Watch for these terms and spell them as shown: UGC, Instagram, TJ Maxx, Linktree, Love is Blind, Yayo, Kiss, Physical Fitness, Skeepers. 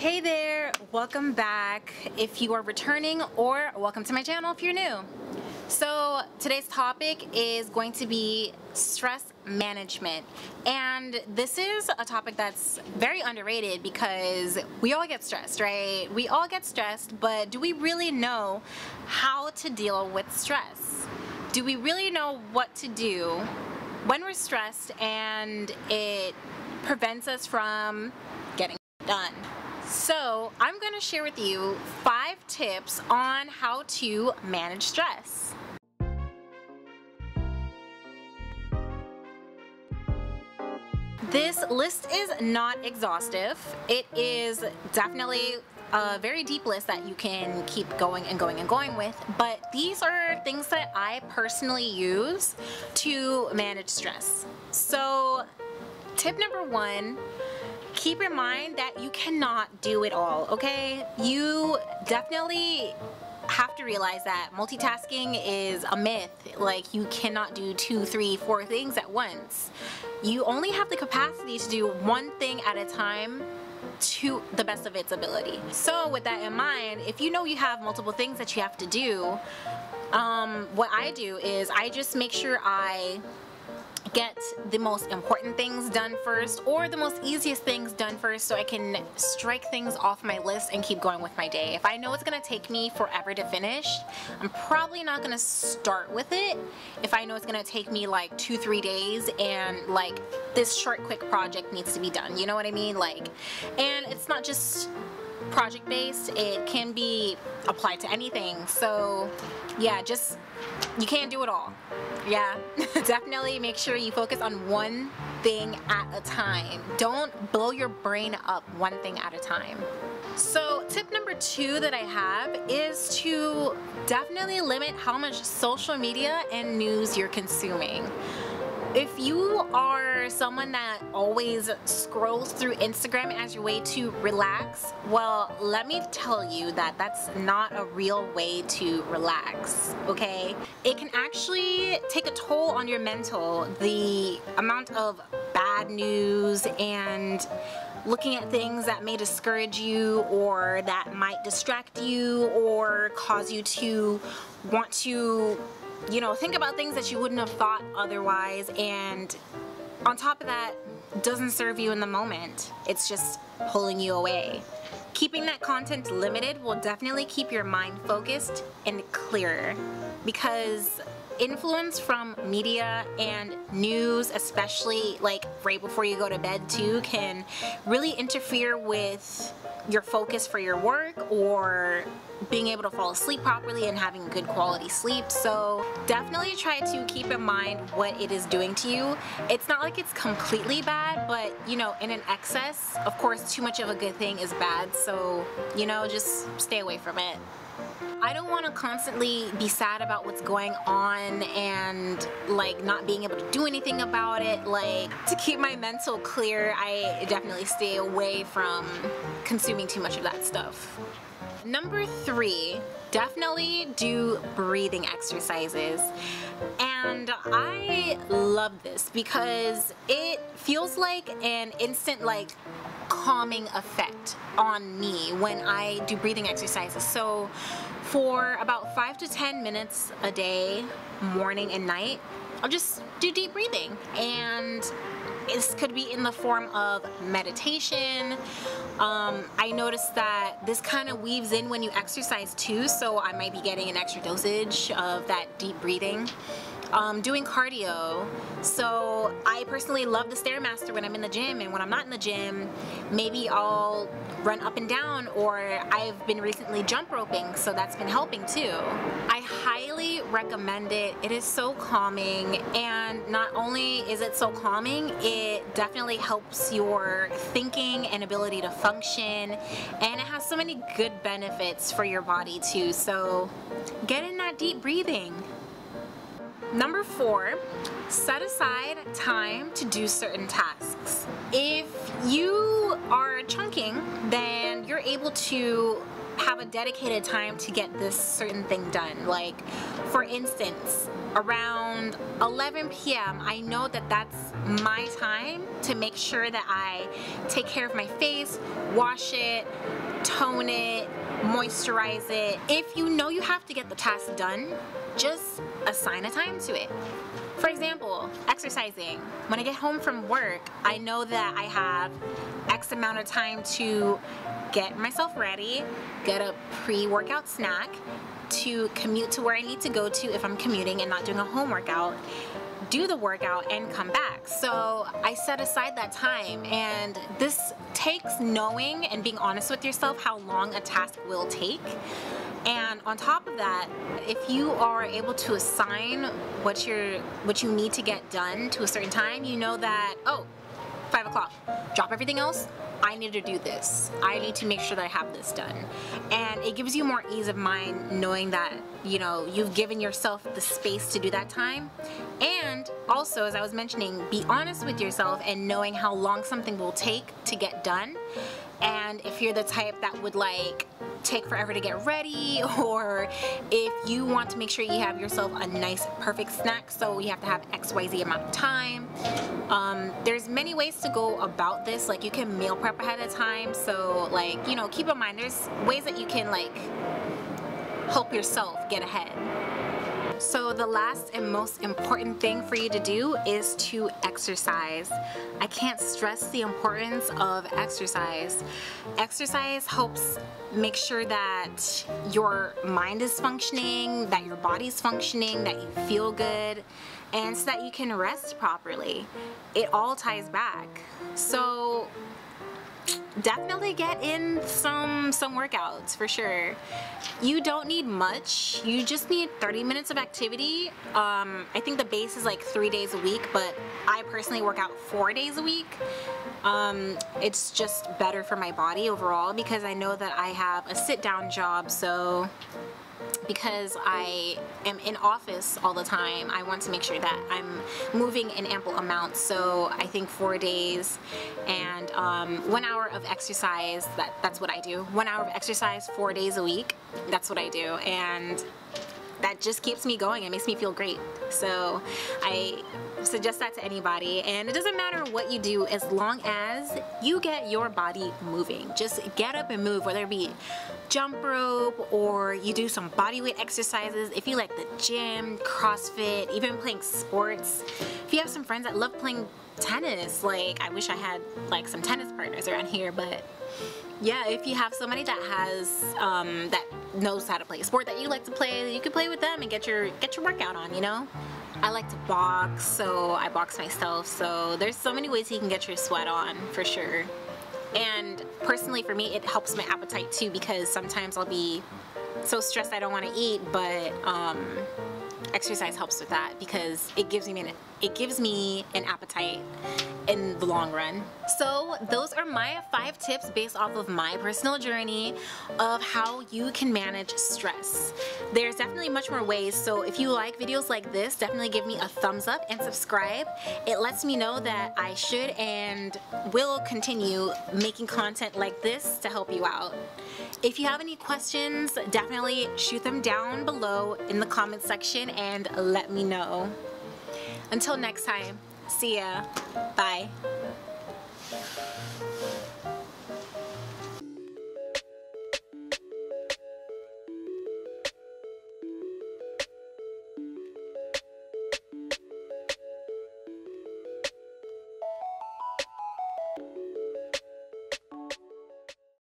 Hey there, welcome back if you are returning, or welcome to my channel if you're new. So today's topic is going to be stress management, and this is a topic that's very underrated because we all get stressed, right? We all get stressed, but do we really know how to deal with stress? Do we really know what to do when we're stressed and it prevents us from getting done? So I'm going to share with you 5 tips on how to manage stress. This list is not exhaustive. It is definitely a very deep list that you can keep going and going and going with, but these are things that I personally use to manage stress. So tip number 1, keep in mind that you cannot do it all, okay? You definitely have to realize that multitasking is a myth. Like, you cannot do 2, 3, 4 things at once. You only have the capacity to do one thing at a time to the best of its ability. So with that in mind, if you know you have multiple things that you have to do, what I do is I just make sure I get the most important things done first, or the most easiest things done first, so I can strike things off my list and keep going with my day. If I know it's gonna take me forever to finish, I'm probably not gonna start with it. If I know it's gonna take me like 2-3 days and like this short quick project needs to be done, you know what I mean? Like, and it's not just project based, it can be applied to anything. So yeah, just, you can't do it all. Yeah, definitely make sure you focus on one thing at a time. Don't blow your brain up one thing at a time. So tip number 2 that I have is to definitely limit how much social media and news you're consuming. If you are someone that always scrolls through Instagram as your way to relax, well, let me tell you that that's not a real way to relax, okay? It can actually take a toll on your mental, the amount of bad news and looking at things that may discourage you, or that might distract you, or cause you to want to, you know, think about things that you wouldn't have thought otherwise. And on top of that, doesn't serve you in the moment. It's just pulling you away. Keeping that content limited will definitely keep your mind focused and clearer, because influence from media and news, especially like right before you go to bed too, can really interfere with your focus for your work, or being able to fall asleep properly and having good quality sleep. So definitely try to keep in mind what it is doing to you. It's not like it's completely bad, but you know, in an excess, of course, too much of a good thing is bad. So, you know, just stay away from it. I don't want to constantly be sad about what's going on and like not being able to do anything about it. Like, to keep my mental clear, I definitely stay away from consuming too much of that stuff. Number 3, definitely do breathing exercises. And I love this because it feels like an instant like calming effect on me when I do breathing exercises. So for about 5 to 10 minutes a day, morning and night, I'll just do deep breathing. And this could be in the form of meditation. I noticed that this kind of weaves in when you exercise too, so I might be getting an extra dosage of that deep breathing. Doing cardio. So I personally love the Stairmaster when I'm in the gym, and when I'm not in the gym, maybe I'll run up and down, or I've been recently jump roping, so that's been helping too. I highly recommend it. It is so calming, and not only is it so calming, it definitely helps your thinking and ability to function, and it has so many good benefits for your body too. So get in that deep breathing. Number 4, set aside time to do certain tasks. If you are chunking, then you're able to have a dedicated time to get this certain thing done. Like, for instance, around 11 p.m. I know that that's my time to make sure that I take care of my face, wash it, tone it, moisturize it. If you know you have to get the task done, just assign a time to it. For example, exercising. When I get home from work, I know that I have X amount of time to get myself ready, get a pre-workout snack, to commute to where I need to go to if I'm commuting and not doing a home workout, do the workout and come back. So I set aside that time, and this takes knowing and being honest with yourself how long a task will take. And on top of that, if you are able to assign what you need to get done to a certain time, you know that, oh, 5 o'clock, drop everything else, I need to do this. I need to make sure that I have this done. And it gives you more ease of mind knowing that, you know, you've given yourself the space to do that time. And also, as I was mentioning, be honest with yourself and knowing how long something will take to get done. And if you're the type that would like take forever to get ready, or if you want to make sure you have yourself a nice perfect snack, so you have to have XYZ amount of time, there's many ways to go about this. Like, you can meal prep ahead of time, so, like, you know, keep in mind there's ways that you can, like, help yourself get ahead. So the last and most important thing for you to do is to exercise. I can't stress the importance of exercise. Exercise helps make sure that your mind is functioning, that your body's functioning, that you feel good, and so that you can rest properly. It all ties back. So definitely get in some workouts for sure. You don't need much. You just need 30 minutes of activity. I think the base is like 3 days a week, but I personally work out 4 days a week. It's just better for my body overall, because I know that I have a sit-down job, so because I am in office all the time, I want to make sure that I'm moving in ample amounts. So I think 4 days and 1 hour of exercise, that's what I do. 1 hour of exercise 4 days a week, that's what I do, and that just keeps me going. It makes me feel great. So I suggest that to anybody, and it doesn't matter what you do as long as you get your body moving. Just get up and move, whether it be jump rope or you do some bodyweight exercises. If you like the gym, CrossFit, even playing sports. If you have some friends that love playing tennis, like, I wish I had like some tennis partners around here, but yeah, if you have somebody that has that knows how to play a sport that you like to play, you can play with them and get your workout on, you know. I like to box, so I box myself, so there's so many ways you can get your sweat on for sure. And personally for me, it helps my appetite too, because sometimes I'll be so stressed I don't want to eat, but exercise helps with that, because it gives me an appetite in the long run. So those are my 5 tips based off of my personal journey of how you can manage stress. There's definitely much more ways, so if you like videos like this, definitely give me a thumbs up and subscribe. It lets me know that I should and will continue making content like this to help you out. If you have any questions, definitely shoot them down below in the comment section and let me know. Until next time, see ya. Bye.